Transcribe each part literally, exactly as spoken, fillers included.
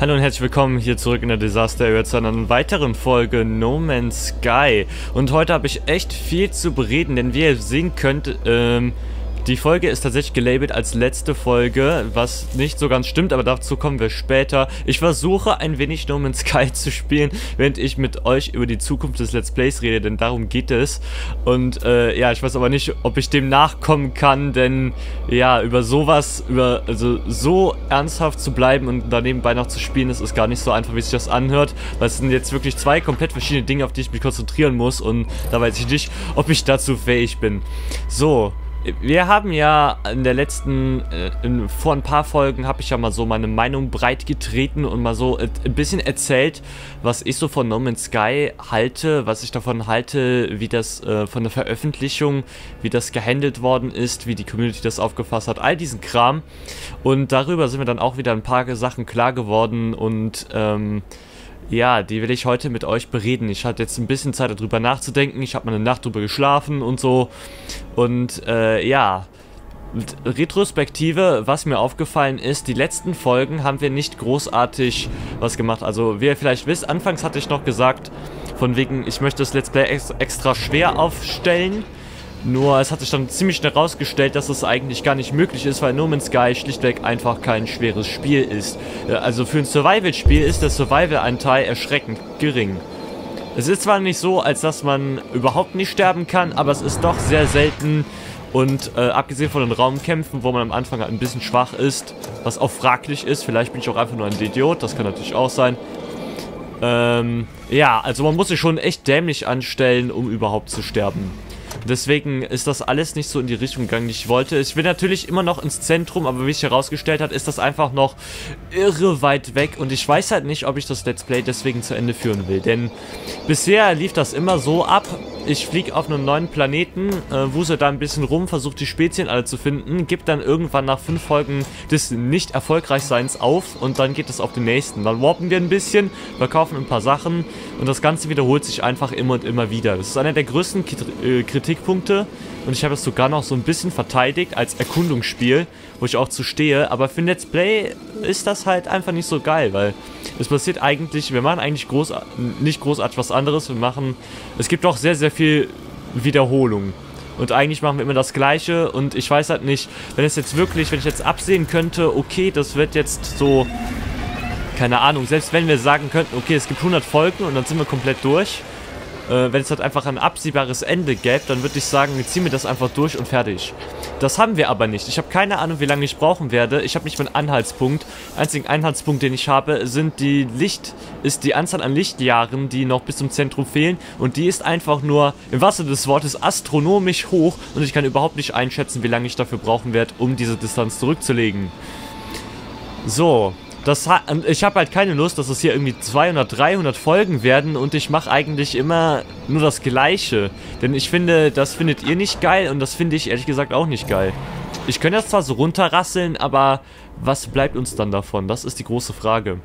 Hallo und herzlich willkommen hier zurück in der Disaster Area zu einer weiteren Folge No Man's Sky. Und heute habe ich echt viel zu bereden, denn wie ihr sehen könnt, ähm, die Folge ist tatsächlich gelabelt als letzte Folge, was nicht so ganz stimmt, aber dazu kommen wir später. Ich versuche ein wenig No Man's Sky zu spielen, während ich mit euch über die Zukunft des Let's Plays rede, denn darum geht es. Und äh, ja, ich weiß aber nicht, ob ich dem nachkommen kann, denn ja, über sowas, über also so ernsthaft zu bleiben und danebenbei noch zu spielen, das ist gar nicht so einfach, wie sich das anhört, weil es sind jetzt wirklich zwei komplett verschiedene Dinge, auf die ich mich konzentrieren muss, und da weiß ich nicht, ob ich dazu fähig bin. So. Wir haben ja in der letzten, äh, in, vor ein paar Folgen habe ich ja mal so meine Meinung breit getreten und mal so äh, ein bisschen erzählt, was ich so von No Man's Sky halte, was ich davon halte, wie das äh, von der Veröffentlichung, wie das gehandelt worden ist, wie die Community das aufgefasst hat, all diesen Kram. Und darüber sind wir dann auch wieder ein paar Sachen klar geworden und ähm... ja, die will ich heute mit euch bereden. Ich hatte jetzt ein bisschen Zeit, darüber nachzudenken. Ich habe mal eine Nacht drüber geschlafen und so. Und äh, ja, Retrospektive, was mir aufgefallen ist, die letzten Folgen haben wir nicht großartig was gemacht. Also, wie ihr vielleicht wisst, anfangs hatte ich noch gesagt, von wegen, ich möchte das Let's Play ex extra schwer aufstellen. Nur, es hat sich dann ziemlich schnell herausgestellt, dass das eigentlich gar nicht möglich ist, weil No Man's Sky schlichtweg einfach kein schweres Spiel ist. Also für ein Survival-Spiel ist der Survival-Anteil erschreckend gering. Es ist zwar nicht so, als dass man überhaupt nicht sterben kann, aber es ist doch sehr selten. Und äh, abgesehen von den Raumkämpfen, wo man am Anfang halt ein bisschen schwach ist, was auch fraglich ist, vielleicht bin ich auch einfach nur ein Idiot, das kann natürlich auch sein. Ähm, ja, also man muss sich schon echt dämlich anstellen, um überhaupt zu sterben. Deswegen ist das alles nicht so in die Richtung gegangen, die ich wollte. Ich will natürlich immer noch ins Zentrum, aber wie ich herausgestellt habe, ist das einfach noch irre weit weg. Und ich weiß halt nicht, ob ich das Let's Play deswegen zu Ende führen will. Denn bisher lief das immer so ab. Ich fliege auf einem neuen Planeten, äh, wusel da ein bisschen rum, versuche die Spezien alle zu finden, gibt dann irgendwann nach fünf Folgen des Nicht-Erfolgreichseins auf und dann geht es auf den nächsten. Dann warpen wir ein bisschen, verkaufen ein paar Sachen und das Ganze wiederholt sich einfach immer und immer wieder. Das ist einer der größten Kritikpunkte und ich habe es sogar noch so ein bisschen verteidigt als Erkundungsspiel, wo ich auch zu stehe, aber für ein Let's Play ist das halt einfach nicht so geil, weil es passiert eigentlich, wir machen eigentlich groß, nicht großartig was anderes, wir machen, es gibt doch sehr, sehr viel Wiederholung. Und eigentlich machen wir immer das Gleiche und ich weiß halt nicht, wenn es jetzt wirklich, wenn ich jetzt absehen könnte, okay, das wird jetzt so, keine Ahnung, selbst wenn wir sagen könnten, okay, es gibt hundert Folgen und dann sind wir komplett durch, äh, wenn es halt einfach ein absehbares Ende gäbe, dann würde ich sagen, wir ziehen wir das einfach durch und fertig. Das haben wir aber nicht. Ich habe keine Ahnung, wie lange ich brauchen werde. Ich habe nicht mal einen Anhaltspunkt. Einzigen Anhaltspunkt, den ich habe, sind die Licht, ist die Anzahl an Lichtjahren, die noch bis zum Zentrum fehlen. Und die ist einfach nur, im Wasser des Wortes, astronomisch hoch. Und ich kann überhaupt nicht einschätzen, wie lange ich dafür brauchen werde, um diese Distanz zurückzulegen. So. Das hat, ich habe halt keine Lust, dass es hier irgendwie zweihundert, dreihundert Folgen werden und ich mache eigentlich immer nur das Gleiche. Denn ich finde, das findet ihr nicht geil und das finde ich ehrlich gesagt auch nicht geil. Ich könnte das zwar so runterrasseln, aber was bleibt uns dann davon? Das ist die große Frage.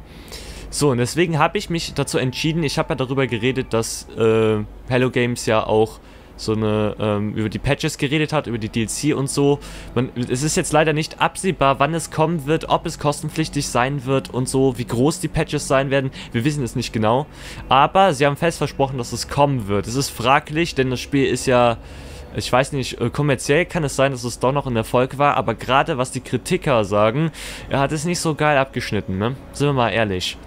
So, und deswegen habe ich mich dazu entschieden, ich habe ja darüber geredet, dass äh, Hello Games ja auch so eine, ähm, über die Patches geredet hat, über die D L C und so. Man, es ist jetzt leider nicht absehbar, wann es kommen wird, ob es kostenpflichtig sein wird und so, wie groß die Patches sein werden. Wir wissen es nicht genau. Aber sie haben fest versprochen, dass es kommen wird. Es ist fraglich, denn das Spiel ist ja, ich weiß nicht, kommerziell kann es sein, dass es doch noch ein Erfolg war, aber gerade was die Kritiker sagen, er hat es nicht so geil abgeschnitten, ne? Sind wir mal ehrlich.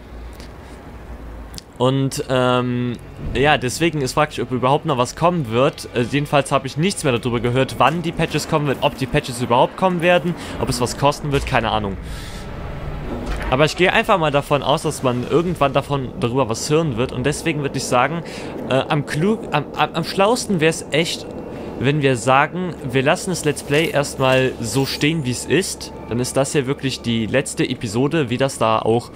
Und, ähm, ja, deswegen ist fraglich, ob überhaupt noch was kommen wird. Äh, jedenfalls habe ich nichts mehr darüber gehört, wann die Patches kommen werden, ob die Patches überhaupt kommen werden, ob es was kosten wird, keine Ahnung. Aber ich gehe einfach mal davon aus, dass man irgendwann davon darüber was hören wird. Und deswegen würde ich sagen, äh, am, klug, am, am, am schlausten wäre es echt, wenn wir sagen, wir lassen das Let's Play erstmal so stehen, wie es ist. Dann ist das hier wirklich die letzte Episode, wie das da auch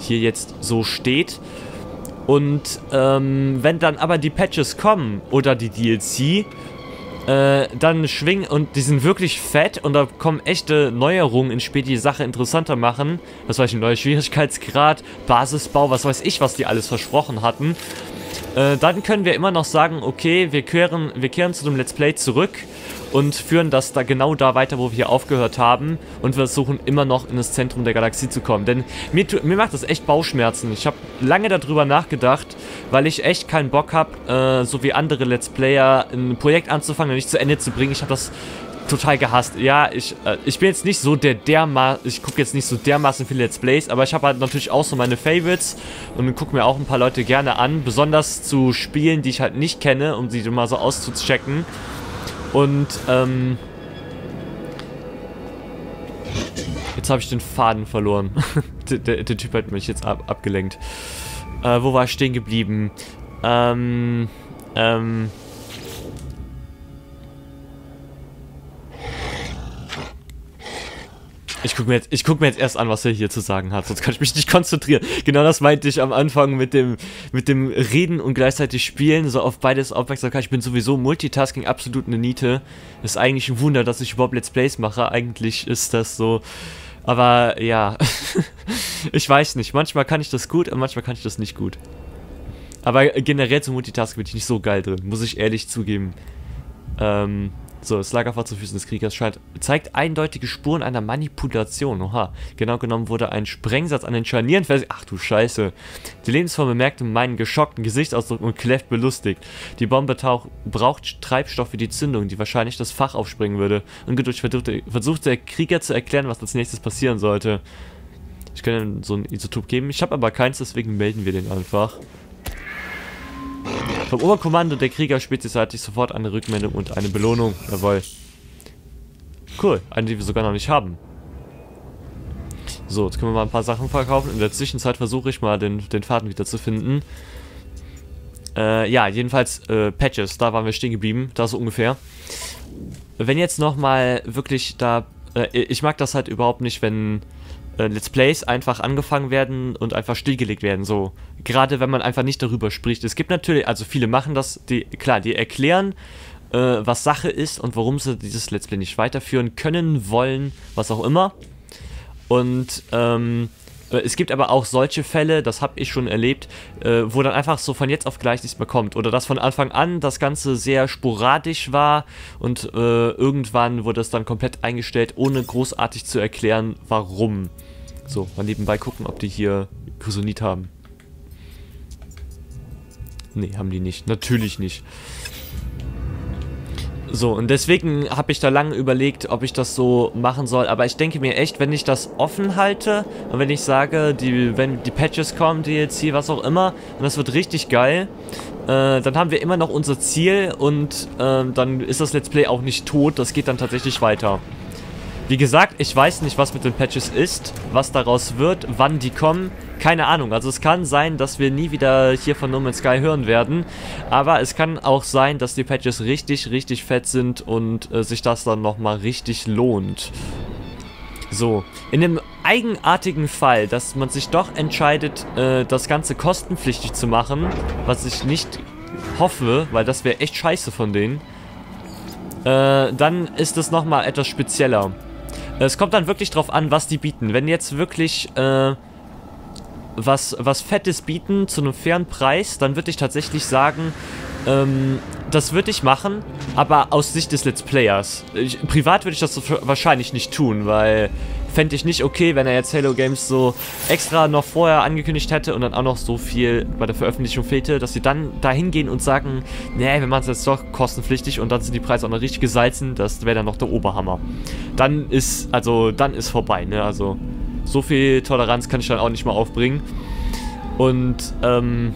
hier jetzt so steht. Und ähm, wenn dann aber die Patches kommen oder die D L C, äh, dann schwingen, und die sind wirklich fett und da kommen echte Neuerungen ins Spiel, die die Sache interessanter machen. Was weiß ich, ein neuer Schwierigkeitsgrad, Basisbau, was weiß ich, was die alles versprochen hatten. Äh, dann können wir immer noch sagen, okay, wir kehren, wir kehren zu dem Let's Play zurück und führen das da genau da weiter, wo wir hier aufgehört haben, und versuchen immer noch in das Zentrum der Galaxie zu kommen. Denn mir, mir macht das echt Bauchschmerzen. Ich habe lange darüber nachgedacht, weil ich echt keinen Bock habe, äh, so wie andere Let's Player ein Projekt anzufangen und nicht zu Ende zu bringen. Ich habe das total gehasst. Ja, ich, äh, ich bin jetzt nicht so der derma... Ich gucke jetzt nicht so dermaßen viele Let's Plays, aber ich habe halt natürlich auch so meine Favorites und gucke mir auch ein paar Leute gerne an, besonders zu Spielen, die ich halt nicht kenne, um sie mal so auszuchecken. Und, ähm... jetzt habe ich den Faden verloren. der, der, der Typ hat mich jetzt ab, abgelenkt. Äh, wo war ich stehen geblieben? Ähm... Ähm... Ich gucke mir, guck mir jetzt erst an, was er hier zu sagen hat, sonst kann ich mich nicht konzentrieren. Genau das meinte ich am Anfang mit dem, mit dem Reden und gleichzeitig Spielen, so auf beides Aufmerksamkeit. Ich bin sowieso Multitasking absolut eine Niete. Ist eigentlich ein Wunder, dass ich überhaupt Let's Plays mache, eigentlich ist das so. Aber ja, ich weiß nicht, manchmal kann ich das gut und manchmal kann ich das nicht gut. Aber generell zum Multitasking bin ich nicht so geil drin, muss ich ehrlich zugeben. Ähm... So, das Lagerfeuer zu Füßen des Kriegers scheint, zeigt eindeutige Spuren einer Manipulation. Oha, genau genommen wurde ein Sprengsatz an den Scharnieren festgehalten. Ach du Scheiße. Die Lebensform bemerkte meinen geschockten Gesichtsausdruck und kläfft belustigt. Die Bombe tauch, braucht Treibstoff für die Zündung, die wahrscheinlich das Fach aufspringen würde. Ungeduldig versuchte, versuchte der Krieger zu erklären, was als nächstes passieren sollte. Ich könnte ihm so ein Isotop geben. Ich habe aber keins, deswegen melden wir den einfach. Vom Oberkommando der Krieger spezifiziert sofort eine Rückmeldung und eine Belohnung. Jawohl. Cool, eine, die wir sogar noch nicht haben. So, jetzt können wir mal ein paar Sachen verkaufen. In der Zwischenzeit versuche ich mal den, den Faden wieder zu finden. Äh, ja, jedenfalls äh, Patches, da waren wir stehen geblieben, da so ungefähr. Wenn jetzt nochmal wirklich da... Äh, ich mag das halt überhaupt nicht, wenn... Let's Plays einfach angefangen werden und einfach stillgelegt werden, so. Gerade wenn man einfach nicht darüber spricht. Es gibt natürlich, also viele machen das, die, klar, die erklären, äh, was Sache ist und warum sie dieses Let's Play nicht weiterführen können, wollen, was auch immer. Und, ähm, es gibt aber auch solche Fälle, das habe ich schon erlebt, äh, wo dann einfach so von jetzt auf gleich nichts mehr kommt. Oder dass von Anfang an das Ganze sehr sporadisch war und äh, irgendwann wurde es dann komplett eingestellt, ohne großartig zu erklären, warum. So, mal nebenbei gucken, ob die hier Chrysonit haben. Nee, haben die nicht. Natürlich nicht. So, und deswegen habe ich da lange überlegt, ob ich das so machen soll. Aber ich denke mir echt, wenn ich das offen halte und wenn ich sage, die, wenn die Patches kommen, die jetzt hier, was auch immer, und das wird richtig geil, äh, dann haben wir immer noch unser Ziel und äh, dann ist das Let's Play auch nicht tot. Das geht dann tatsächlich weiter. Wie gesagt, ich weiß nicht, was mit den Patches ist, was daraus wird, wann die kommen. Keine Ahnung, also es kann sein, dass wir nie wieder hier von No Man's Sky hören werden, aber es kann auch sein, dass die Patches richtig, richtig fett sind und äh, sich das dann nochmal richtig lohnt. So, in dem eigenartigen Fall, dass man sich doch entscheidet, äh, das Ganze kostenpflichtig zu machen, was ich nicht hoffe, weil das wäre echt scheiße von denen, äh, dann ist es nochmal etwas spezieller. Es kommt dann wirklich drauf an, was die bieten. Wenn jetzt wirklich, äh, was, was Fettes bieten zu einem fairen Preis, dann würde ich tatsächlich sagen, ähm, das würde ich machen, aber aus Sicht des Let's Players. Ich, privat würde ich das so wahrscheinlich nicht tun, weil fände ich nicht okay, wenn er jetzt Hello Games so extra noch vorher angekündigt hätte und dann auch noch so viel bei der Veröffentlichung fehlte, dass sie dann dahin gehen und sagen, nee, wir machen es jetzt doch kostenpflichtig und dann sind die Preise auch noch richtig gesalzen, das wäre dann noch der Oberhammer. Dann ist, also, dann ist vorbei, ne, also... So viel Toleranz kann ich dann auch nicht mal aufbringen. Und, ähm...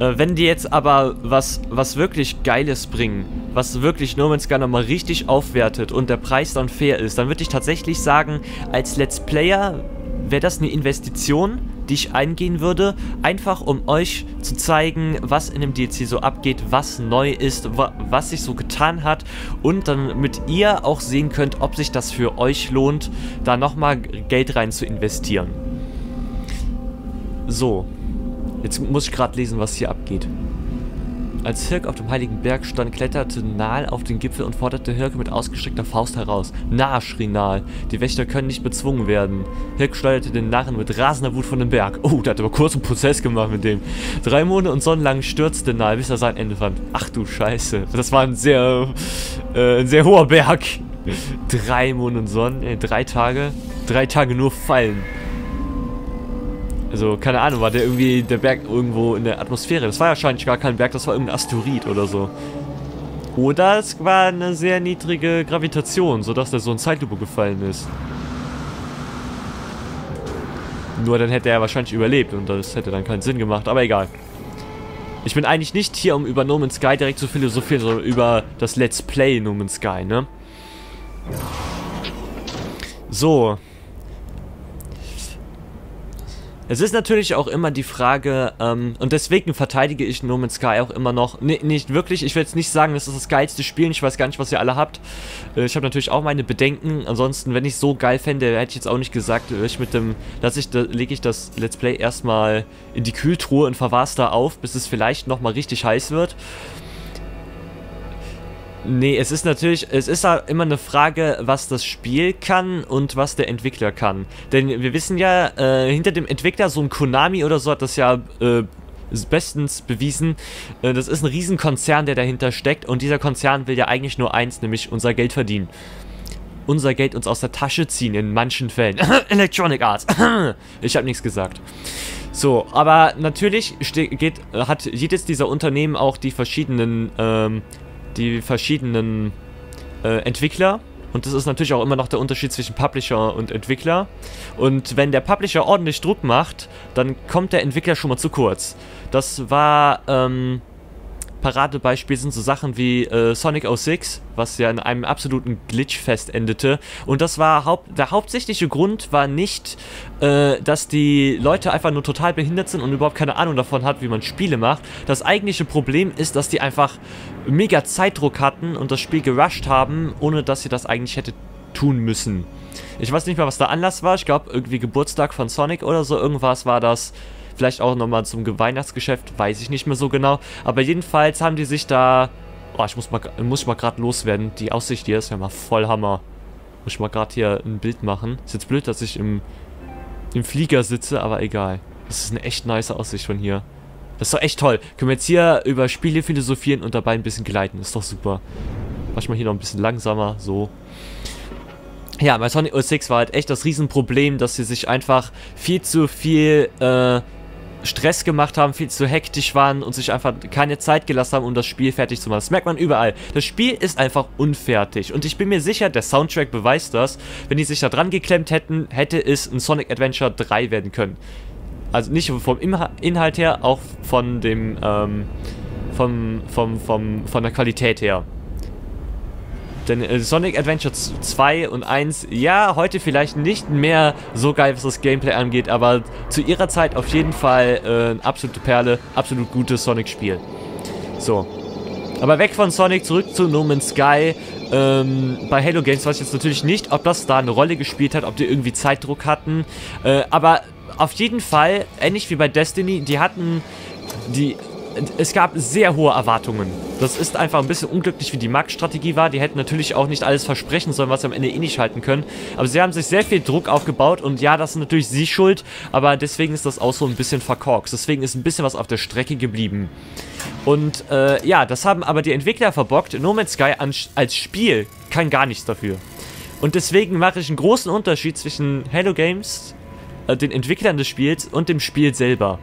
Äh, wenn die jetzt aber was, was wirklich Geiles bringen, was wirklich No Man's Sky nochmal richtig aufwertet und der Preis dann fair ist, dann würde ich tatsächlich sagen, als Let's Player wäre das eine Investition, die ich eingehen würde, einfach um euch zu zeigen, was in dem D L C so abgeht, was neu ist, wa was sich so getan hat und dann mit ihr auch sehen könnt, ob sich das für euch lohnt, da nochmal Geld rein zu investieren. So, jetzt muss ich gerade lesen, was hier abgeht. Als Hirk auf dem heiligen Berg stand, kletterte Nahl auf den Gipfel und forderte Hirk mit ausgestreckter Faust heraus. Na, schrie Nahl, die Wächter können nicht bezwungen werden. Hirk schleuderte den Narren mit rasender Wut von dem Berg. Oh, der hat aber kurz einen Prozess gemacht mit dem. Drei Monde und sonnenlang stürzte Nahl, bis er sein Ende fand. Ach du Scheiße, das war ein sehr, äh, ein sehr hoher Berg. Drei Monde und Sonnen, äh, drei Tage, drei Tage nur fallen. Also, keine Ahnung, war der irgendwie der Berg irgendwo in der Atmosphäre? Das war wahrscheinlich gar kein Berg, das war irgendein Asteroid oder so. Oder es war eine sehr niedrige Gravitation, sodass der so in Zeitlupe gefallen ist. Nur dann hätte er wahrscheinlich überlebt und das hätte dann keinen Sinn gemacht, aber egal. Ich bin eigentlich nicht hier, um über No Man's Sky direkt zu philosophieren, sondern über das Let's Play No Man's Sky, ne? So. Es ist natürlich auch immer die Frage, ähm, und deswegen verteidige ich No Man's Sky auch immer noch, nee, nicht wirklich, ich will jetzt nicht sagen, das ist das geilste Spiel, ich weiß gar nicht, was ihr alle habt, äh, ich habe natürlich auch meine Bedenken, ansonsten, wenn ich es so geil fände, hätte ich jetzt auch nicht gesagt, ich mit dem, dass ich, da lege ich das Let's Play erstmal in die Kühltruhe und verwahre es da auf, bis es vielleicht nochmal richtig heiß wird. Nee, es ist natürlich, es ist halt immer eine Frage, was das Spiel kann und was der Entwickler kann. Denn wir wissen ja, äh, hinter dem Entwickler, so ein Konami oder so, hat das ja äh, bestens bewiesen, äh, das ist ein Riesenkonzern, der dahinter steckt. Und dieser Konzern will ja eigentlich nur eins, nämlich unser Geld verdienen. Unser Geld uns aus der Tasche ziehen, in manchen Fällen. Electronic Arts. Ich habe nichts gesagt. So, aber natürlich geht, hat jedes dieser Unternehmen auch die verschiedenen... Ähm, die verschiedenen äh, Entwickler, und das ist natürlich auch immer noch der Unterschied zwischen Publisher und Entwickler, und wenn der Publisher ordentlich Druck macht, dann kommt der Entwickler schon mal zu kurz. Das war ähm, Paradebeispiel sind so Sachen wie äh, Sonic null sechs, was ja in einem absoluten Glitchfest endete, und das war haupt der hauptsächliche Grund war nicht, äh, dass die Leute einfach nur total behindert sind und überhaupt keine Ahnung davon hat, wie man Spiele macht. Das eigentliche Problem ist, dass die einfach mega Zeitdruck hatten und das Spiel gerusht haben, ohne dass sie das eigentlich hätte tun müssen. Ich weiß nicht mehr, was der Anlass war. Ich glaube, irgendwie Geburtstag von Sonic oder so. Irgendwas war das. Vielleicht auch nochmal zum Weihnachtsgeschäft. Weiß ich nicht mehr so genau. Aber jedenfalls haben die sich da... Oh, ich muss mal, muss ich mal gerade loswerden. Die Aussicht hier ist ja mal voll Hammer. Muss ich mal gerade hier ein Bild machen. Ist jetzt blöd, dass ich im, im Flieger sitze, aber egal. Das ist eine echt nice Aussicht von hier. Das ist doch echt toll. Können wir jetzt hier über Spiele philosophieren und dabei ein bisschen gleiten. Ist doch super. Mach ich mal hier noch ein bisschen langsamer. So. Ja, bei Sonic null sechs war halt echt das Riesenproblem, dass sie sich einfach viel zu viel äh, Stress gemacht haben, viel zu hektisch waren und sich einfach keine Zeit gelassen haben, um das Spiel fertig zu machen. Das merkt man überall. Das Spiel ist einfach unfertig. Und ich bin mir sicher, der Soundtrack beweist das. Wenn die sich da dran geklemmt hätten, hätte es ein Sonic Adventure drei werden können. Also nicht vom Inhalt her, auch von dem, ähm, vom, vom, vom, von der Qualität her. Denn äh, Sonic Adventure zwei und eins, ja, heute vielleicht nicht mehr so geil, was das Gameplay angeht, aber zu ihrer Zeit auf jeden Fall äh, eine absolute Perle, absolut gutes Sonic-Spiel. So. Aber weg von Sonic, zurück zu No Man's Sky. Ähm, bei Hello Games weiß ich jetzt natürlich nicht, ob das da eine Rolle gespielt hat, ob die irgendwie Zeitdruck hatten, äh, aber... Auf jeden Fall, ähnlich wie bei Destiny, die hatten, die, es gab sehr hohe Erwartungen. Das ist einfach ein bisschen unglücklich, wie die Marktstrategie war. Die hätten natürlich auch nicht alles versprechen sollen, was sie am Ende eh nicht halten können. Aber sie haben sich sehr viel Druck aufgebaut und ja, das ist natürlich sie schuld, aber deswegen ist das auch so ein bisschen verkorkst. Deswegen ist ein bisschen was auf der Strecke geblieben. Und äh, ja, das haben aber die Entwickler verbockt. No Man's Sky als Spiel kann gar nichts dafür. Und deswegen mache ich einen großen Unterschied zwischen Hello Games, den Entwicklern des Spiels, und dem Spiel selber.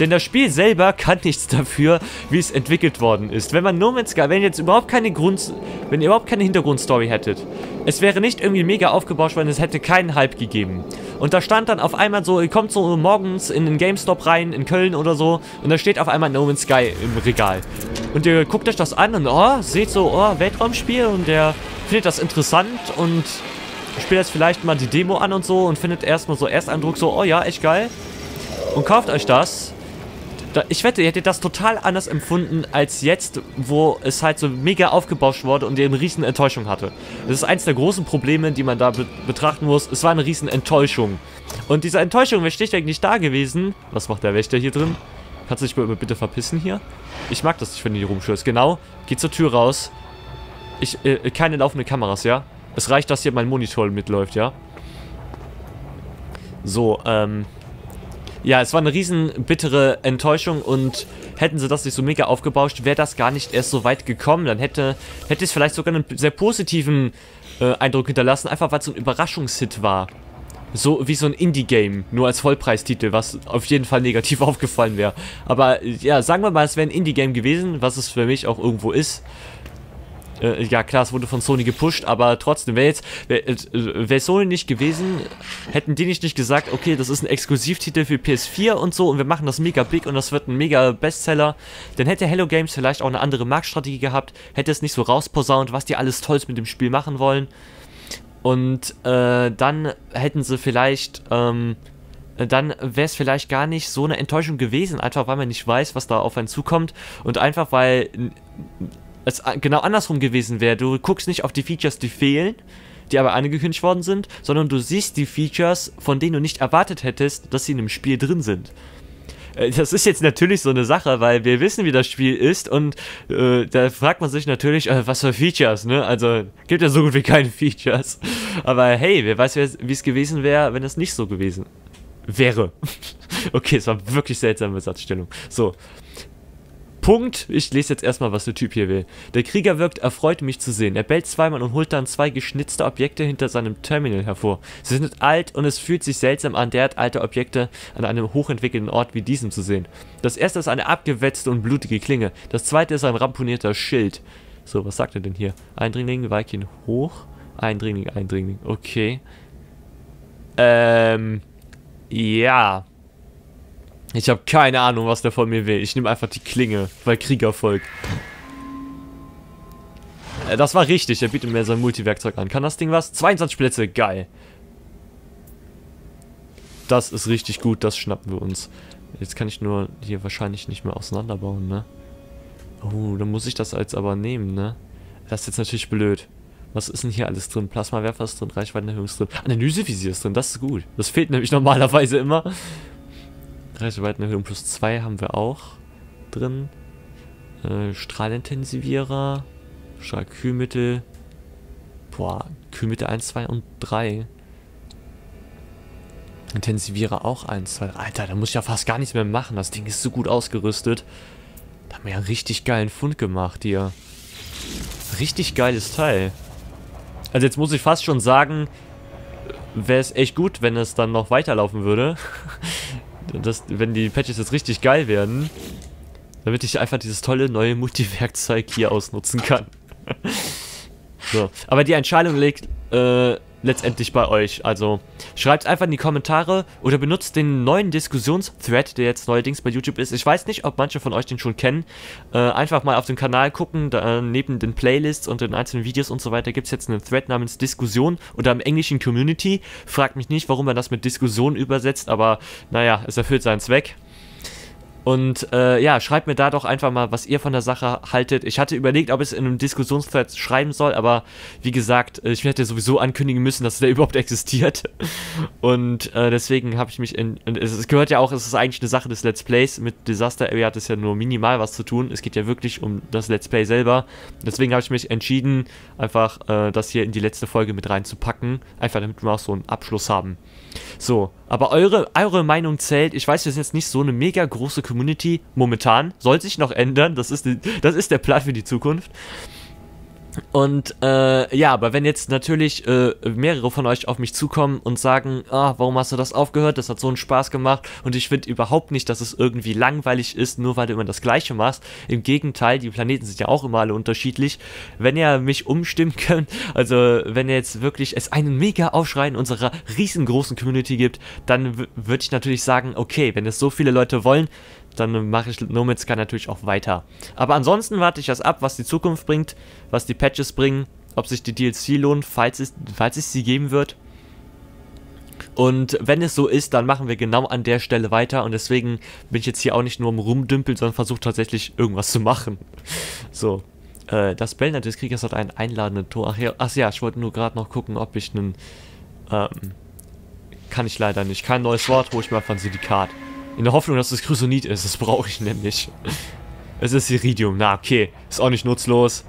Denn das Spiel selber kann nichts dafür, wie es entwickelt worden ist. Wenn man No Man's Sky, wenn jetzt überhaupt keine Grund, wenn ihr überhaupt keine Hintergrundstory hättet, es wäre nicht irgendwie mega aufgebauscht, weil es hätte keinen Hype gegeben. Und da stand dann auf einmal so, ihr kommt so morgens in den GameStop rein, in Köln oder so, und da steht auf einmal No Man's Sky im Regal. Und ihr guckt euch das an und oh, seht so, oh, Weltraumspiel, und der findet das interessant und spielt jetzt vielleicht mal die Demo an und so und findet erstmal so Ersteindruck so, oh ja, echt geil. Und kauft euch das. Ich wette, ihr hättet das total anders empfunden als jetzt, wo es halt so mega aufgebauscht wurde und ihr eine riesen Enttäuschung hatte. Das ist eins der großen Probleme, die man da be betrachten muss. Es war eine riesen Enttäuschung. Und diese Enttäuschung wäre schlichtweg nicht da gewesen. Was macht der Wächter hier drin? Kannst du dich bitte verpissen hier? Ich mag das nicht, wenn du hier rumschürst. Genau. Geh zur Tür raus. Ich, äh, keine laufenden Kameras, ja? Es reicht, dass hier mein Monitor mitläuft, ja? So, ähm... ja, es war eine riesen bittere Enttäuschung und hätten sie das nicht so mega aufgebauscht, wäre das gar nicht erst so weit gekommen. Dann hätte, hätte es vielleicht sogar einen sehr positiven äh, Eindruck hinterlassen, einfach weil es so ein Überraschungshit war. So wie so ein Indie-Game, nur als Vollpreistitel, was auf jeden Fall negativ aufgefallen wäre. Aber ja, sagen wir mal, es wäre ein Indie-Game gewesen, was es für mich auch irgendwo ist. Äh, ja klar, es wurde von Sony gepusht, aber trotzdem, wäre jetzt, wäre wär Sony nicht gewesen, hätten die nicht, nicht gesagt, okay, das ist ein Exklusivtitel für P S vier und so und wir machen das mega big und das wird ein mega Bestseller, dann hätte Hello Games vielleicht auch eine andere Marktstrategie gehabt, hätte es nicht so rausposaunt, was die alles Tolles mit dem Spiel machen wollen und äh, dann hätten sie vielleicht, ähm, dann wäre es vielleicht gar nicht so eine Enttäuschung gewesen, einfach weil man nicht weiß, was da auf einen zukommt und einfach weil... es genau andersrum gewesen wäre. Du guckst nicht auf die Features, die fehlen, die aber angekündigt worden sind, sondern du siehst die Features, von denen du nicht erwartet hättest, dass sie in einem Spiel drin sind. Das ist jetzt natürlich so eine Sache, weil wir wissen, wie das Spiel ist und äh, da fragt man sich natürlich, äh, was für Features, ne? Also, gibt ja so gut wie keine Features. Aber hey, wer weiß, wie es gewesen wäre, wenn es nicht so gewesen wäre. Okay, es war wirklich seltsame Satzstellung. So. Punkt. Ich lese jetzt erstmal, was der Typ hier will. Der Krieger wirkt erfreut, mich zu sehen. Er bellt zweimal und holt dann zwei geschnitzte Objekte hinter seinem Terminal hervor. Sie sind alt und es fühlt sich seltsam an, derart alte Objekte an einem hochentwickelten Ort wie diesem zu sehen. Das erste ist eine abgewetzte und blutige Klinge. Das zweite ist ein ramponierter Schild. So, was sagt er denn hier? Eindringling, Viking hoch. Eindringling, Eindringling. Okay. Ähm. Ja. Ich habe keine Ahnung, was der von mir will. Ich nehme einfach die Klinge, weil Kriegervolk. Das war richtig. Er bietet mir sein Multiwerkzeug an. Kann das Ding was? zweiundzwanzig Plätze. Geil. Das ist richtig gut. Das schnappen wir uns. Jetzt kann ich nur hier wahrscheinlich nicht mehr auseinanderbauen, ne? Oh, dann muss ich das jetzt aber nehmen, ne? Das ist jetzt natürlich blöd. Was ist denn hier alles drin? Plasmawerfer ist drin, Reichweitenerhöhung ist drin. Analysevisier ist drin. Das ist gut. Das fehlt nämlich normalerweise immer. Reichweitenerhöhung plus zwei haben wir auch drin. Äh, Strahlintensivierer, Strahlkühlmittel. Boah, Kühlmittel eins, zwei und drei. Intensivierer auch eins, zwei. Alter, da muss ich ja fast gar nichts mehr machen. Das Ding ist so gut ausgerüstet. Da haben wir ja einen richtig geilen Fund gemacht hier. Richtig geiles Teil. Also jetzt muss ich fast schon sagen, wäre es echt gut, wenn es dann noch weiterlaufen würde. Das, wenn die Patches jetzt richtig geil werden, damit ich einfach dieses tolle neue Multiwerkzeug hier ausnutzen kann. So. Aber die Entscheidung liegt äh, letztendlich bei euch. Also schreibt einfach in die Kommentare oder benutzt den neuen Diskussionsthread, der jetzt neuerdings bei YouTube ist. Ich weiß nicht, ob manche von euch den schon kennen. Äh, einfach mal auf den Kanal gucken. Da, neben den Playlists und den einzelnen Videos und so weiter gibt es jetzt einen Thread namens Diskussion oder im englischen Community. Fragt mich nicht, warum man das mit Diskussion übersetzt, aber naja, es erfüllt seinen Zweck. Und äh, ja, schreibt mir da doch einfach mal, was ihr von der Sache haltet. Ich hatte überlegt, ob ich es in einem Diskussionsthread schreiben soll, aber wie gesagt, ich hätte sowieso ankündigen müssen, dass der überhaupt existiert. Und äh, deswegen habe ich mich in... Es gehört ja auch, es ist eigentlich eine Sache des Let's Plays. Mit Disaster Area hat es ja nur minimal was zu tun. Es geht ja wirklich um das Let's Play selber. Deswegen habe ich mich entschieden, einfach äh, das hier in die letzte Folge mit reinzupacken. Einfach damit wir auch so einen Abschluss haben. So, aber eure, eure Meinung zählt. Ich weiß, wir sind jetzt nicht so eine mega große Community momentan. Soll sich noch ändern. Das ist, die, das ist der Plan für die Zukunft. Und äh, ja, aber wenn jetzt natürlich äh, mehrere von euch auf mich zukommen und sagen, ah, warum hast du das aufgehört? Das hat so einen Spaß gemacht. Und ich finde überhaupt nicht, dass es irgendwie langweilig ist, nur weil du immer das Gleiche machst. Im Gegenteil, die Planeten sind ja auch immer alle unterschiedlich. Wenn ihr mich umstimmen könnt, also wenn ihr jetzt wirklich es einen mega Aufschrei in unserer riesengroßen Community gibt, dann würde ich natürlich sagen, okay, wenn es so viele Leute wollen, dann mache ich No Man's Sky natürlich auch weiter. Aber ansonsten warte ich das ab, was die Zukunft bringt, was die Patches bringen, ob sich die D L C lohnt, falls es, falls es sie geben wird. Und wenn es so ist, dann machen wir genau an der Stelle weiter und deswegen bin ich jetzt hier auch nicht nur am Rumdümpeln, sondern versuche tatsächlich irgendwas zu machen. So, äh, das Bellen des Kriegers hat einen einladenden Ton. Ach ja, ach ja, ich wollte nur gerade noch gucken, ob ich einen... Ähm, kann ich leider nicht. Kein neues Wort, hol ich mir einfach ein Syndikat. In der Hoffnung, dass es Chrysonit ist. Das brauche ich nämlich. Es ist Iridium. Na, okay. Ist auch nicht nutzlos.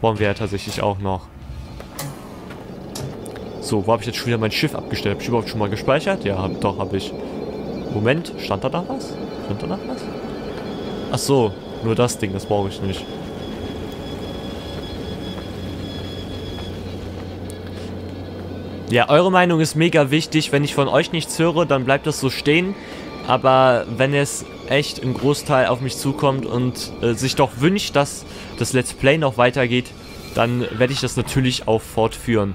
Brauchen wir ja tatsächlich auch noch. So, wo habe ich jetzt schon wieder mein Schiff abgestellt? Habe ich überhaupt schon mal gespeichert? Ja, hab, doch, habe ich. Moment, stand da noch was? Stand da noch was? Ach so, nur das Ding, das brauche ich nicht. Ja, eure Meinung ist mega wichtig. Wenn ich von euch nichts höre, dann bleibt das so stehen. Aber wenn es echt im Großteil auf mich zukommt und äh, sich doch wünscht, dass das Let's Play noch weitergeht, dann werde ich das natürlich auch fortführen.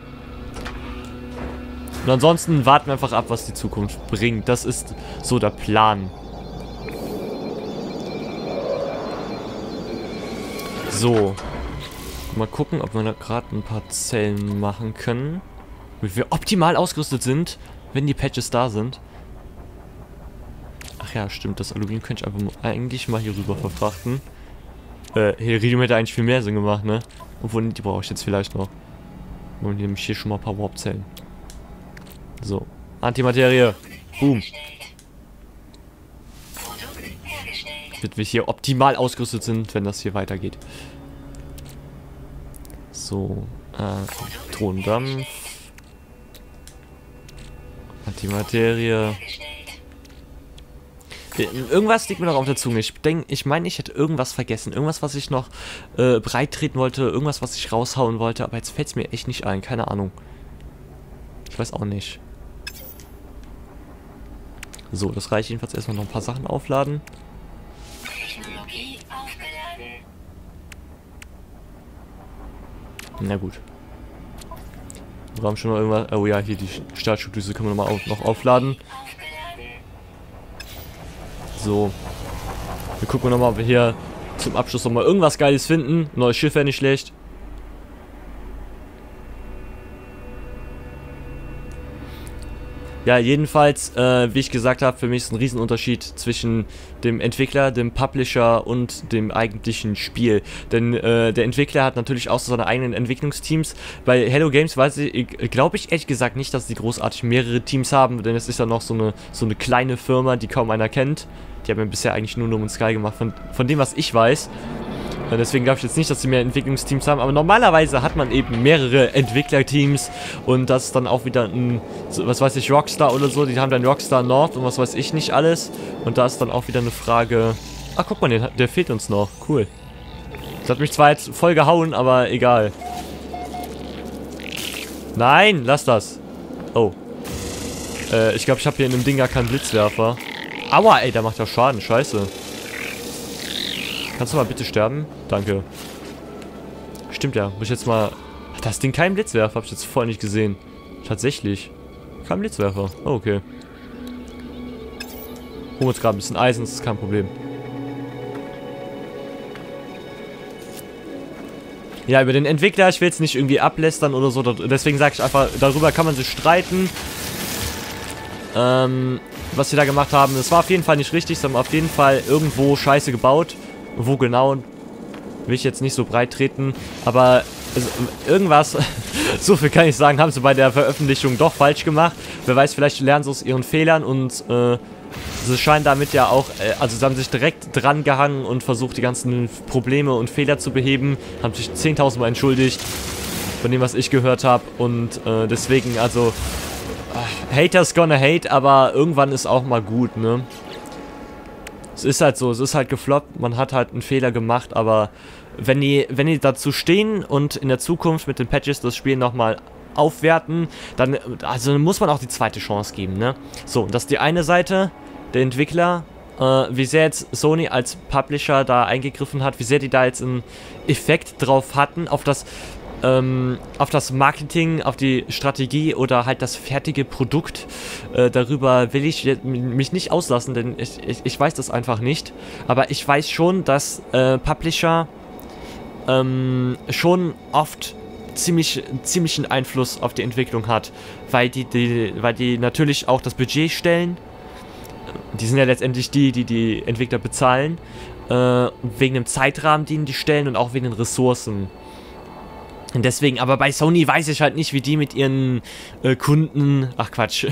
Und ansonsten warten wir einfach ab, was die Zukunft bringt. Das ist so der Plan. So. Mal gucken, ob wir da gerade ein paar Zellen machen können. Damit wir optimal ausgerüstet sind, wenn die Patches da sind. Ach ja, stimmt, das Aluminium könnte ich einfach eigentlich mal hier rüber verfrachten. Äh, Heridium hätte eigentlich viel mehr Sinn gemacht, ne? Obwohl, die brauche ich jetzt vielleicht noch. Und hier nehme ich hier schon mal ein paar Warp-Zellen. So. Antimaterie. Boom. Damit wir hier optimal ausgerüstet sind, wenn das hier weitergeht. So. Äh, Tondampf. Antimaterie. Irgendwas liegt mir noch auf der Zunge. Ich denke, ich meine, ich hätte irgendwas vergessen. Irgendwas, was ich noch äh, breit treten wollte. Irgendwas, was ich raushauen wollte. Aber jetzt fällt es mir echt nicht ein. Keine Ahnung. Ich weiß auch nicht. So, das reicht jedenfalls erstmal noch ein paar Sachen aufladen. Technologie aufgeladen. Na gut. Wir haben schon noch irgendwas. Oh ja, hier die Stahlschubdüse können wir nochmal auf, noch aufladen. So. Wir gucken nochmal, ob wir hier zum Abschluss nochmal irgendwas Geiles finden. Neues Schiff wäre nicht schlecht. Ja, jedenfalls, äh, wie ich gesagt habe, für mich ist ein Riesenunterschied zwischen dem Entwickler, dem Publisher und dem eigentlichen Spiel. Denn äh, der Entwickler hat natürlich auch so seine eigenen Entwicklungsteams. Bei Hello Games weiß ich, glaube ich ehrlich gesagt nicht, dass die großartig mehrere Teams haben, denn es ist dann noch so eine, so eine kleine Firma, die kaum einer kennt. Die haben ja bisher eigentlich nur No Man's Sky gemacht, von, von dem, was ich weiß. Deswegen glaube ich jetzt nicht, dass sie mehr Entwicklungsteams haben, aber normalerweise hat man eben mehrere Entwicklerteams und das ist dann auch wieder ein, was weiß ich, Rockstar oder so, die haben dann Rockstar Nord und was weiß ich nicht alles und da ist dann auch wieder eine Frage, ach guck mal, der, der fehlt uns noch, cool. Das hat mich zwar jetzt voll gehauen, aber egal. Nein, lass das. Oh. Äh, ich glaube, ich habe hier in dem Ding gar keinen Blitzwerfer. Aua, ey, der macht ja Schaden, scheiße. Kannst du mal bitte sterben? Danke. Stimmt ja. Muss ich jetzt mal... Hat das Ding keinen Blitzwerfer? Hab ich jetzt vorher nicht gesehen. Tatsächlich. Kein Blitzwerfer. Oh, okay. Holen wir uns gerade ein bisschen Eisen. Das ist kein Problem. Ja, über den Entwickler. Ich will jetzt nicht irgendwie ablästern oder so. Deswegen sage ich einfach, darüber kann man sich streiten. Ähm, was sie da gemacht haben. Das war auf jeden Fall nicht richtig. Sie haben auf jeden Fall irgendwo Scheiße gebaut. Wo genau, will ich jetzt nicht so breit treten, aber also irgendwas, so viel kann ich sagen, haben sie bei der Veröffentlichung doch falsch gemacht. Wer weiß, vielleicht lernen sie aus ihren Fehlern und äh, sie scheinen damit ja auch, äh, also sie haben sich direkt dran gehangen und versucht, die ganzen Probleme und Fehler zu beheben, haben sich zehntausend Mal entschuldigt von dem, was ich gehört habe und äh, deswegen, also, äh, Haters gonna hate, aber irgendwann ist auch mal gut, ne? Es ist halt so, es ist halt gefloppt, man hat halt einen Fehler gemacht, aber wenn die, wenn die dazu stehen und in der Zukunft mit den Patches das Spiel nochmal aufwerten, dann also muss man auch die zweite Chance geben, ne? So, das ist die eine Seite, der Entwickler, äh, wie sehr jetzt Sony als Publisher da eingegriffen hat, wie sehr die da jetzt einen Effekt drauf hatten, auf das, ähm, auf das Marketing, auf die Strategie oder halt das fertige Produkt. Äh, darüber will ich mich nicht auslassen, denn ich, ich, ich weiß das einfach nicht. Aber ich weiß schon, dass äh, Publisher ähm, schon oft ziemlich, ziemlichen Einfluss auf die Entwicklung hat, weil die, die, weil die natürlich auch das Budget stellen. Die sind ja letztendlich die, die die Entwickler bezahlen. Äh, wegen dem Zeitrahmen, den die stellen und auch wegen den Ressourcen. Und deswegen, aber bei Sony weiß ich halt nicht, wie die mit ihren äh, Kunden, ach Quatsch,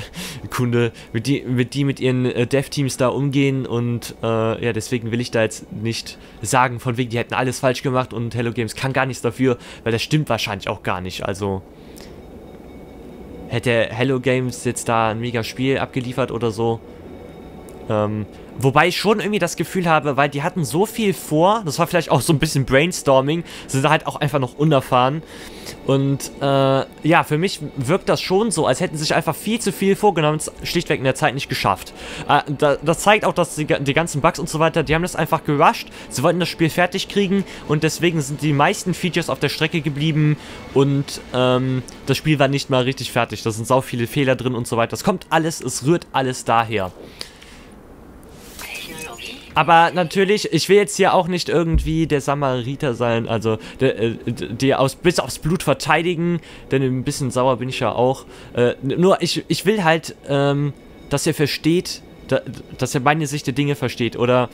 Kunde, wie die, wie die mit ihren äh, Dev-Teams da umgehen und äh, ja, deswegen will ich da jetzt nicht sagen, von wegen, die hätten alles falsch gemacht und Hello Games kann gar nichts dafür, weil das stimmt wahrscheinlich auch gar nicht, also hätte Hello Games jetzt da ein mega Spiel abgeliefert oder so, ähm, wobei ich schon irgendwie das Gefühl habe, weil die hatten so viel vor, das war vielleicht auch so ein bisschen Brainstorming, sind halt auch einfach noch unerfahren. Und äh, ja, für mich wirkt das schon so, als hätten sich einfach viel zu viel vorgenommen, schlichtweg in der Zeit nicht geschafft. Äh, da, das zeigt auch, dass die, die ganzen Bugs und so weiter, die haben das einfach gerusht, sie wollten das Spiel fertig kriegen und deswegen sind die meisten Features auf der Strecke geblieben und ähm, das Spiel war nicht mal richtig fertig, da sind sau viele Fehler drin und so weiter. Das kommt alles, es rührt alles daher. Aber natürlich, ich will jetzt hier auch nicht irgendwie der Samariter sein, also der, der aus, bis aufs Blut verteidigen, denn ein bisschen sauer bin ich ja auch. Äh, nur ich, ich will halt, ähm, dass ihr versteht, da, dass ihr meine Sicht der Dinge versteht oder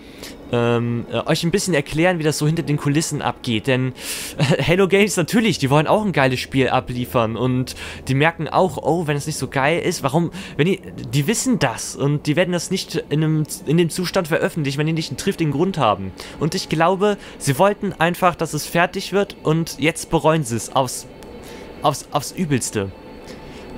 ähm, euch ein bisschen erklären, wie das so hinter den Kulissen abgeht. Denn äh, Hello Games natürlich, die wollen auch ein geiles Spiel abliefern und die merken auch, oh, wenn es nicht so geil ist, warum, wenn die, die wissen das und die werden das nicht in, einem, in dem Zustand veröffentlichen, wenn die nicht einen triftigen Grund haben. Und ich glaube, sie wollten einfach, dass es fertig wird und jetzt bereuen sie es aufs, aufs, aufs Übelste.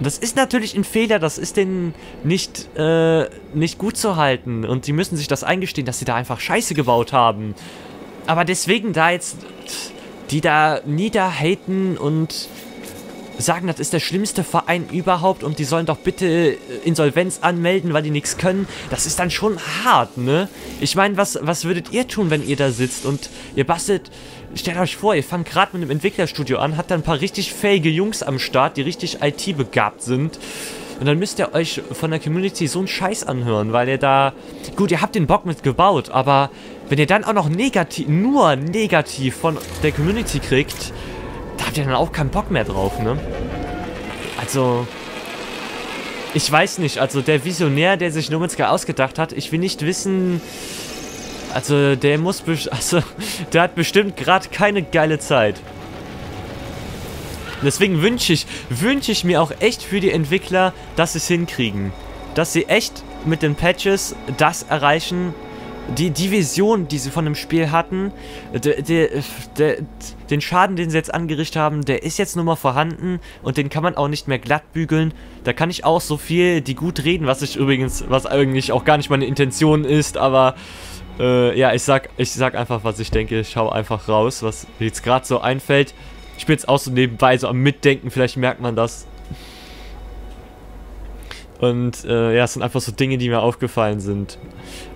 Das ist natürlich ein Fehler, das ist denen nicht, äh, nicht gut zu halten und die müssen sich das eingestehen, dass sie da einfach Scheiße gebaut haben. Aber deswegen da jetzt, die da niederhaten und sagen, das ist der schlimmste Verein überhaupt und die sollen doch bitte Insolvenz anmelden, weil die nichts können, das ist dann schon hart, ne? Ich meine, was, was würdet ihr tun, wenn ihr da sitzt und ihr bastelt... Stellt euch vor, ihr fangt gerade mit einem Entwicklerstudio an, habt dann ein paar richtig fähige Jungs am Start, die richtig I T-begabt sind. Und dann müsst ihr euch von der Community so einen Scheiß anhören, weil ihr da... Gut, ihr habt den Bock mitgebaut, aber wenn ihr dann auch noch negativ, nur negativ von der Community kriegt, da habt ihr dann auch keinen Bock mehr drauf, ne? Also... Ich weiß nicht, also der Visionär, der sich No Man's Sky ausgedacht hat, ich will nicht wissen... Also, der muss... Also, der hat bestimmt gerade keine geile Zeit. Deswegen wünsche ich, wünsche ich mir auch echt für die Entwickler, dass sie es hinkriegen. Dass sie echt mit den Patches das erreichen, die, die Vision, die sie von dem Spiel hatten, der, der, der, den Schaden, den sie jetzt angerichtet haben, der ist jetzt nun mal vorhanden und den kann man auch nicht mehr glatt bügeln. Da kann ich auch so viel die gut reden, was ich übrigens, was eigentlich auch gar nicht meine Intention ist, aber... Äh, ja, ich sag, ich sag einfach, was ich denke. Ich schau einfach raus, was mir jetzt gerade so einfällt. Ich bin jetzt auch so nebenbei, so am Mitdenken, vielleicht merkt man das. Und äh, ja, es sind einfach so Dinge, die mir aufgefallen sind.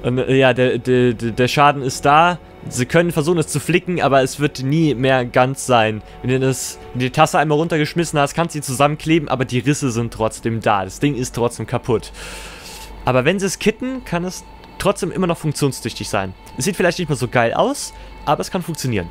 Und äh, ja, der, der, der Schaden ist da. Sie können versuchen, es zu flicken, aber es wird nie mehr ganz sein. Wenn du das, die Tasse einmal runtergeschmissen hast, kannst du sie zusammenkleben, aber die Risse sind trotzdem da. Das Ding ist trotzdem kaputt. Aber wenn sie es kitten, kann es... trotzdem immer noch funktionstüchtig sein. Es sieht vielleicht nicht mehr so geil aus, aber es kann funktionieren.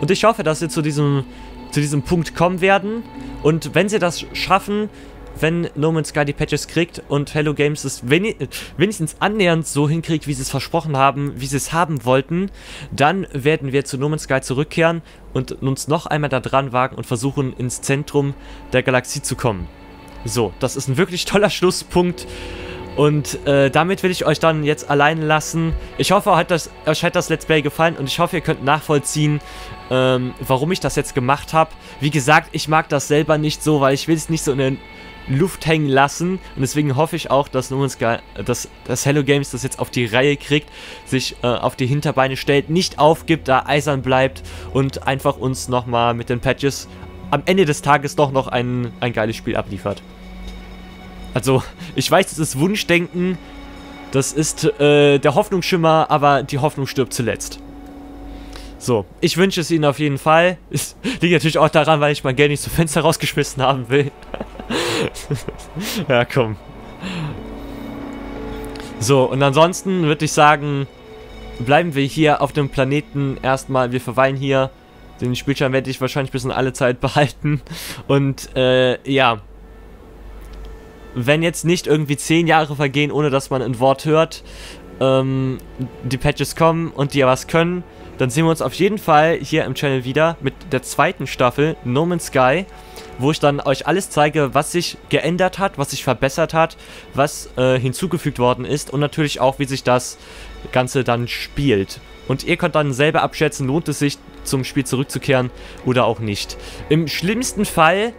Und ich hoffe, dass wir zu diesem, zu diesem Punkt kommen werden. Und wenn sie das schaffen, wenn No Man's Sky die Patches kriegt und Hello Games es wenigstens annähernd so hinkriegt, wie sie es versprochen haben, wie sie es haben wollten, dann werden wir zu No Man's Sky zurückkehren und uns noch einmal da dran wagen und versuchen, ins Zentrum der Galaxie zu kommen. So, das ist ein wirklich toller Schlusspunkt. Und äh, damit will ich euch dann jetzt allein lassen. Ich hoffe, euch hat das, euch hat das Let's Play gefallen und ich hoffe, ihr könnt nachvollziehen, ähm, warum ich das jetzt gemacht habe. Wie gesagt, ich mag das selber nicht so, weil ich will es nicht so in der Luft hängen lassen. Und deswegen hoffe ich auch, dass, dass, dass Hello Games das jetzt auf die Reihe kriegt, sich äh, auf die Hinterbeine stellt, nicht aufgibt, da eisern bleibt und einfach uns nochmal mit den Patches am Ende des Tages doch noch ein, ein geiles Spiel abliefert. Also, ich weiß, das ist Wunschdenken, das ist äh, der Hoffnungsschimmer, aber die Hoffnung stirbt zuletzt. So, ich wünsche es Ihnen auf jeden Fall. Es liegt natürlich auch daran, weil ich mein Geld nicht zum Fenster rausgeschmissen haben will. Ja, komm. So, und ansonsten würde ich sagen, bleiben wir hier auf dem Planeten erstmal. Wir verweilen hier. Den Spielschein werde ich wahrscheinlich bis in alle Zeit behalten. Und, äh, ja... Wenn jetzt nicht irgendwie zehn Jahre vergehen, ohne dass man ein Wort hört, ähm, die Patches kommen und die ja was können, Dann sehen wir uns auf jeden Fall hier im Channel wieder mit der zweiten Staffel No Man's Sky, wo ich dann euch alles zeige, was sich geändert hat, was sich verbessert hat, was äh, hinzugefügt worden ist und natürlich auch, wie sich das Ganze dann spielt. Und ihr könnt dann selber abschätzen, lohnt es sich, zum Spiel zurückzukehren oder auch nicht. Im schlimmsten Fall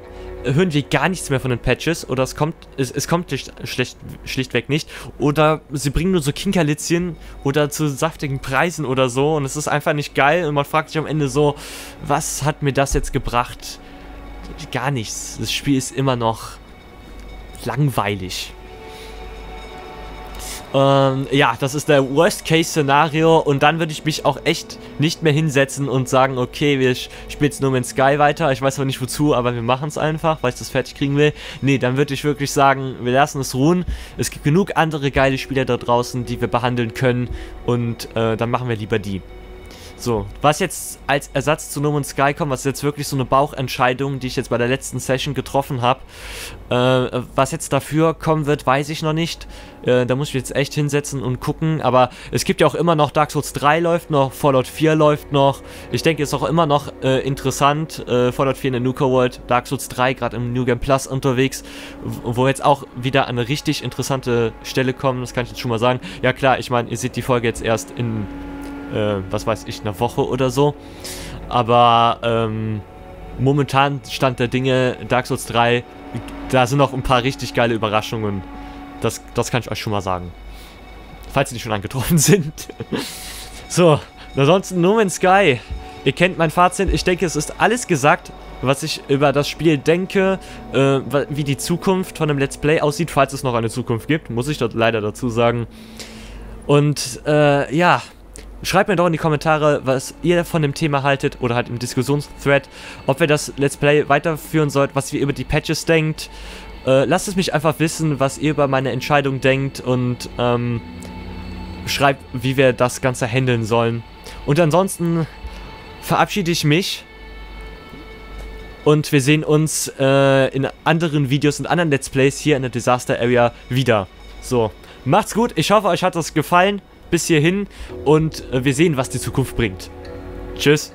hören wir gar nichts mehr von den Patches oder es kommt, es, es kommt schlicht, schlicht, schlichtweg nicht. Oder sie bringen nur so Kinkerlitzchen oder zu saftigen Preisen oder so und es ist einfach nicht geil und man fragt sich am Ende so, was hat mir das jetzt gebracht? Gar nichts. Das Spiel ist immer noch langweilig. Ähm, ja, das ist der Worst-Case-Szenario und dann würde ich mich auch echt nicht mehr hinsetzen und sagen, okay, wir spielen jetzt No Man's Sky weiter, ich weiß aber nicht wozu, aber wir machen es einfach, weil ich das fertig kriegen will. Nee, dann würde ich wirklich sagen, wir lassen es ruhen, es gibt genug andere geile Spiele da draußen, die wir behandeln können und äh, dann machen wir lieber die. So, was jetzt als Ersatz zu No Man's Sky kommt, was jetzt wirklich so eine Bauchentscheidung, die ich jetzt bei der letzten Session getroffen habe, äh, was jetzt dafür kommen wird, weiß ich noch nicht. Äh, da muss ich jetzt echt hinsetzen und gucken, aber es gibt ja auch immer noch, Dark Souls drei läuft noch, Fallout vier läuft noch. Ich denke, ist auch immer noch äh, interessant, äh, Fallout vier in der Nuka World, Dark Souls drei gerade im New Game Plus unterwegs, wo jetzt auch wieder an eine richtig interessante Stelle kommen, das kann ich jetzt schon mal sagen. Ja klar, ich meine, ihr seht die Folge jetzt erst in... Äh, was weiß ich, eine Woche oder so. Aber ähm, momentan Stand der Dinge, Dark Souls drei, da sind noch ein paar richtig geile Überraschungen. Das, das kann ich euch schon mal sagen. Falls sie nicht schon angetroffen sind. So, ansonsten No Man's Sky. Ihr kennt mein Fazit. Ich denke, es ist alles gesagt, was ich über das Spiel denke, äh, wie die Zukunft von einem Let's Play aussieht, falls es noch eine Zukunft gibt. Muss ich dort leider dazu sagen. Und äh, ja... Schreibt mir doch in die Kommentare, was ihr von dem Thema haltet oder halt im Diskussionsthread, ob wir das Let's Play weiterführen sollten, was ihr über die Patches denkt. Äh, lasst es mich einfach wissen, was ihr über meine Entscheidung denkt und ähm, schreibt, wie wir das Ganze handeln sollen. Und ansonsten verabschiede ich mich und wir sehen uns äh, in anderen Videos und anderen Let's Plays hier in der Disaster Area wieder. So, macht's gut, ich hoffe, euch hat das gefallen. Bis hierhin und wir sehen, was die Zukunft bringt. Tschüss.